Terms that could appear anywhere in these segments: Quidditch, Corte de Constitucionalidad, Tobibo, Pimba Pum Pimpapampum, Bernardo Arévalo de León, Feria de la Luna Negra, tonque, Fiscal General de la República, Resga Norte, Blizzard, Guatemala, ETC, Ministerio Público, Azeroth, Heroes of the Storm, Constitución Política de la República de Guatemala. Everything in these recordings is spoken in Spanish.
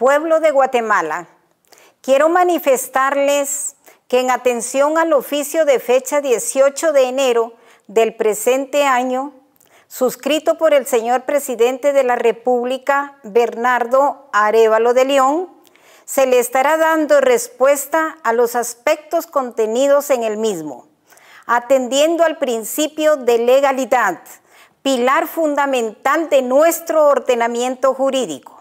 Pueblo de Guatemala, quiero manifestarles que en atención al oficio de fecha 18 de enero del presente año, suscrito por el señor Presidente de la República, Bernardo Arévalo de León, se le estará dando respuesta a los aspectos contenidos en el mismo, atendiendo al principio de legalidad, pilar fundamental de nuestro ordenamiento jurídico.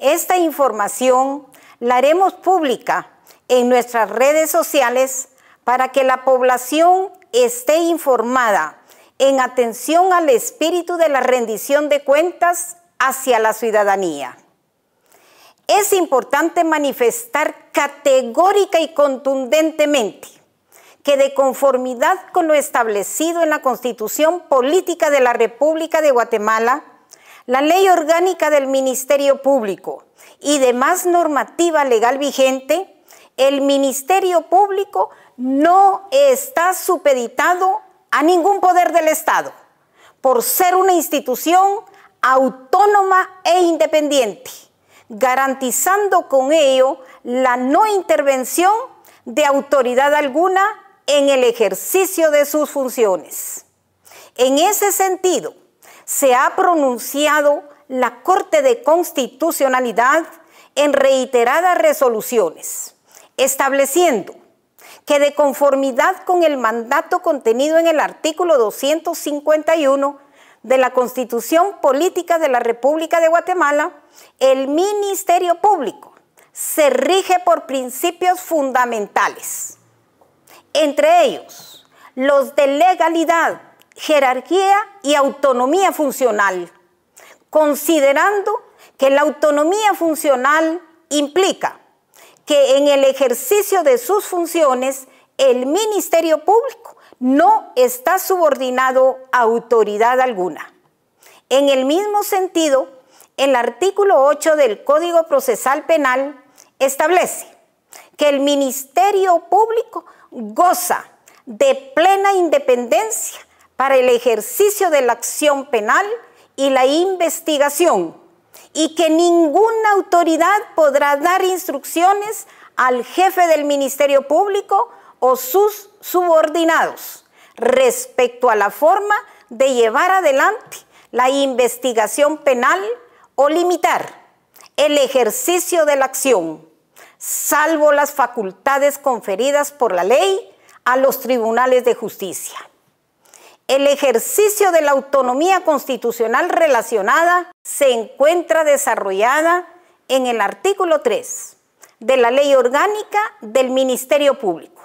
Esta información la haremos pública en nuestras redes sociales para que la población esté informada en atención al espíritu de la rendición de cuentas hacia la ciudadanía. Es importante manifestar categórica y contundentemente que de conformidad con lo establecido en la Constitución Política de la República de Guatemala, la Ley Orgánica del Ministerio Público y demás normativa legal vigente, el Ministerio Público no está supeditado a ningún poder del Estado, por ser una institución autónoma e independiente, garantizando con ello la no intervención de autoridad alguna en el ejercicio de sus funciones. En ese sentido, se ha pronunciado la Corte de Constitucionalidad en reiteradas resoluciones, estableciendo que de conformidad con el mandato contenido en el artículo 251 de la Constitución Política de la República de Guatemala, el Ministerio Público se rige por principios fundamentales, entre ellos los de legalidad, jerarquía y autonomía funcional, considerando que la autonomía funcional implica que en el ejercicio de sus funciones el Ministerio Público no está subordinado a autoridad alguna. En el mismo sentido, el artículo 8 del Código Procesal Penal establece que el Ministerio Público goza de plena independencia para el ejercicio de la acción penal y la investigación, y que ninguna autoridad podrá dar instrucciones al jefe del Ministerio Público o sus subordinados respecto a la forma de llevar adelante la investigación penal o limitar el ejercicio de la acción, salvo las facultades conferidas por la ley a los tribunales de justicia. El ejercicio de la autonomía constitucional relacionada se encuentra desarrollada en el artículo 3 de la Ley Orgánica del Ministerio Público,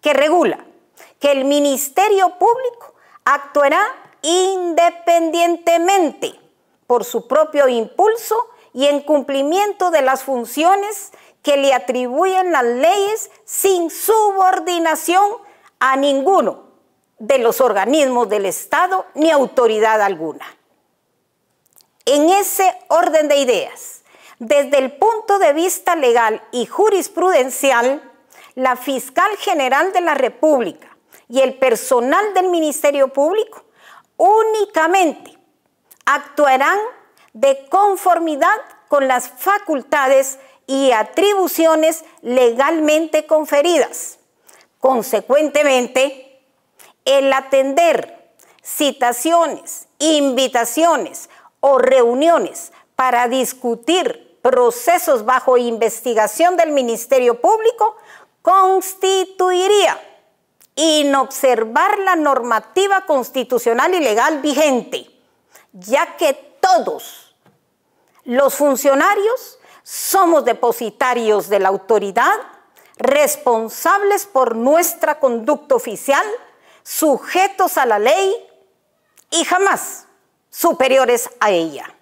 que regula que el Ministerio Público actuará independientemente por su propio impulso y en cumplimiento de las funciones que le atribuyen las leyes sin subordinación a ninguno de los organismos del Estado ni autoridad alguna. En ese orden de ideas, desde el punto de vista legal y jurisprudencial, la Fiscal General de la República y el personal del Ministerio Público únicamente actuarán de conformidad con las facultades y atribuciones legalmente conferidas. Consecuentemente, el atender citaciones, invitaciones o reuniones para discutir procesos bajo investigación del Ministerio Público constituiría inobservar la normativa constitucional y legal vigente, ya que todos los funcionarios somos depositarios de la autoridad, responsables por nuestra conducta oficial, sujetos a la ley y jamás superiores a ella.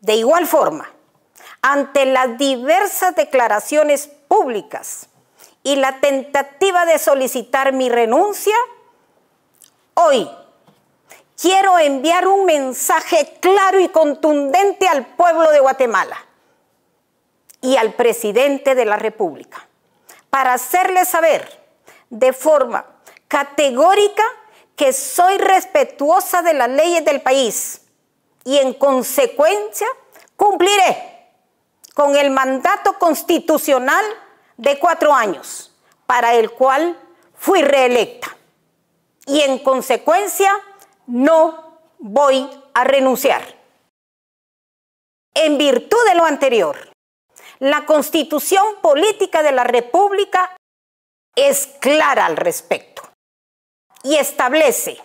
De igual forma, ante las diversas declaraciones públicas y la tentativa de solicitar mi renuncia, hoy quiero enviar un mensaje claro y contundente al pueblo de Guatemala y al presidente de la República para hacerle saber de forma categórica que soy respetuosa de las leyes del país y en consecuencia cumpliré con el mandato constitucional de 4 años, para el cual fui reelecta. Y en consecuencia, no voy a renunciar. En virtud de lo anterior, la Constitución Política de la República es clara al respecto y establece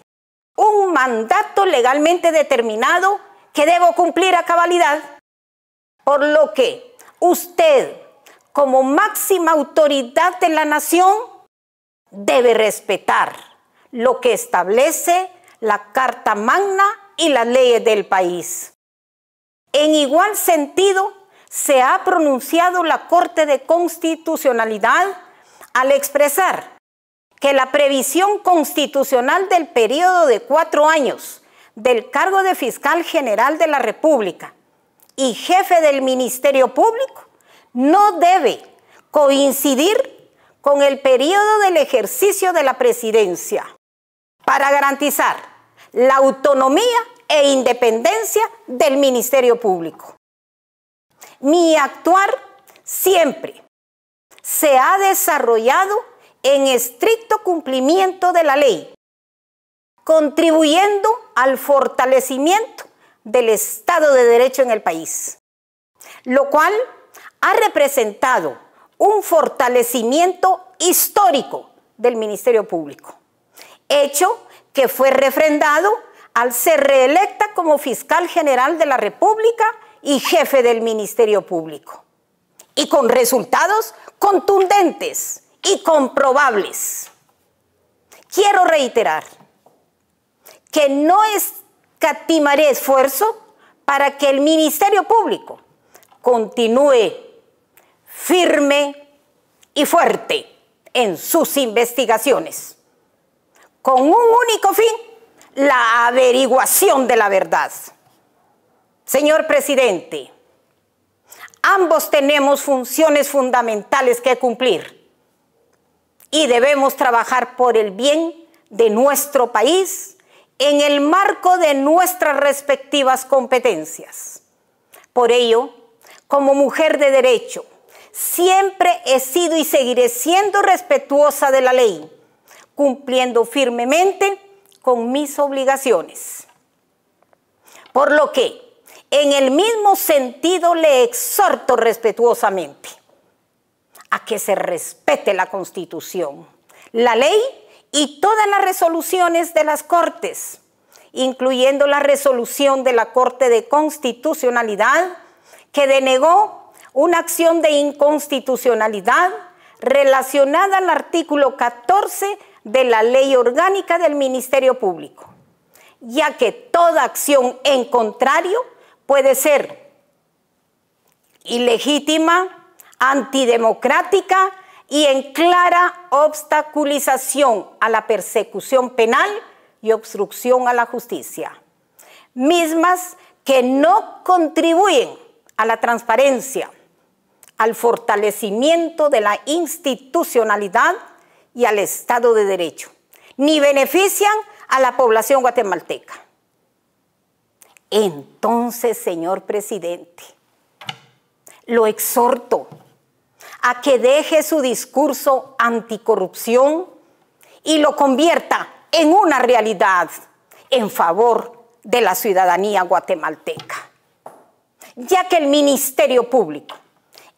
un mandato legalmente determinado que debo cumplir a cabalidad, por lo que usted, como máxima autoridad de la nación, debe respetar lo que establece la Carta Magna y las leyes del país. En igual sentido, se ha pronunciado la Corte de Constitucionalidad al expresar que la previsión constitucional del periodo de 4 años del cargo de Fiscal General de la República y jefe del Ministerio Público no debe coincidir con el periodo del ejercicio de la presidencia para garantizar la autonomía e independencia del Ministerio Público. Mi actuar siempre se ha desarrollado en estricto cumplimiento de la ley, contribuyendo al fortalecimiento del Estado de Derecho en el país, lo cual ha representado un fortalecimiento histórico del Ministerio Público, hecho que fue refrendado al ser reelecta como Fiscal General de la República y jefe del Ministerio Público, y con resultados contundentes y comprobables. Quiero reiterar que no escatimaré esfuerzo para que el Ministerio Público continúe firme y fuerte en sus investigaciones, con un único fin: la averiguación de la verdad. Señor presidente, ambos tenemos funciones fundamentales que cumplir y debemos trabajar por el bien de nuestro país en el marco de nuestras respectivas competencias. Por ello, como mujer de derecho, siempre he sido y seguiré siendo respetuosa de la ley, cumpliendo firmemente con mis obligaciones. Por lo que, en el mismo sentido, le exhorto respetuosamente a que se respete la Constitución, la ley y todas las resoluciones de las Cortes, incluyendo la resolución de la Corte de Constitucionalidad que denegó una acción de inconstitucionalidad relacionada al artículo 14 de la Ley Orgánica del Ministerio Público, ya que toda acción en contrario puede ser ilegítima, antidemocrática y en clara obstaculización a la persecución penal y obstrucción a la justicia, mismas que no contribuyen a la transparencia, al fortalecimiento de la institucionalidad y al Estado de Derecho, ni benefician a la población guatemalteca. Entonces, señor presidente, lo exhorto a que deje su discurso anticorrupción y lo convierta en una realidad en favor de la ciudadanía guatemalteca, ya que el Ministerio Público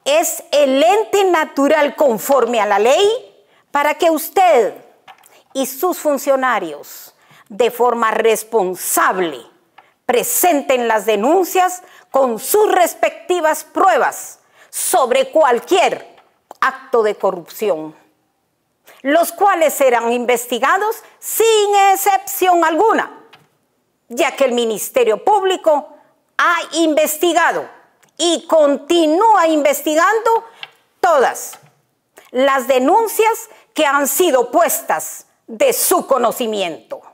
es el ente natural conforme a la ley para que usted y sus funcionarios, de forma responsable, presenten las denuncias con sus respectivas pruebas sobre cualquier acto de corrupción, los cuales serán investigados sin excepción alguna, ya que el Ministerio Público ha investigado y continúa investigando todas las denuncias que han sido puestas de su conocimiento.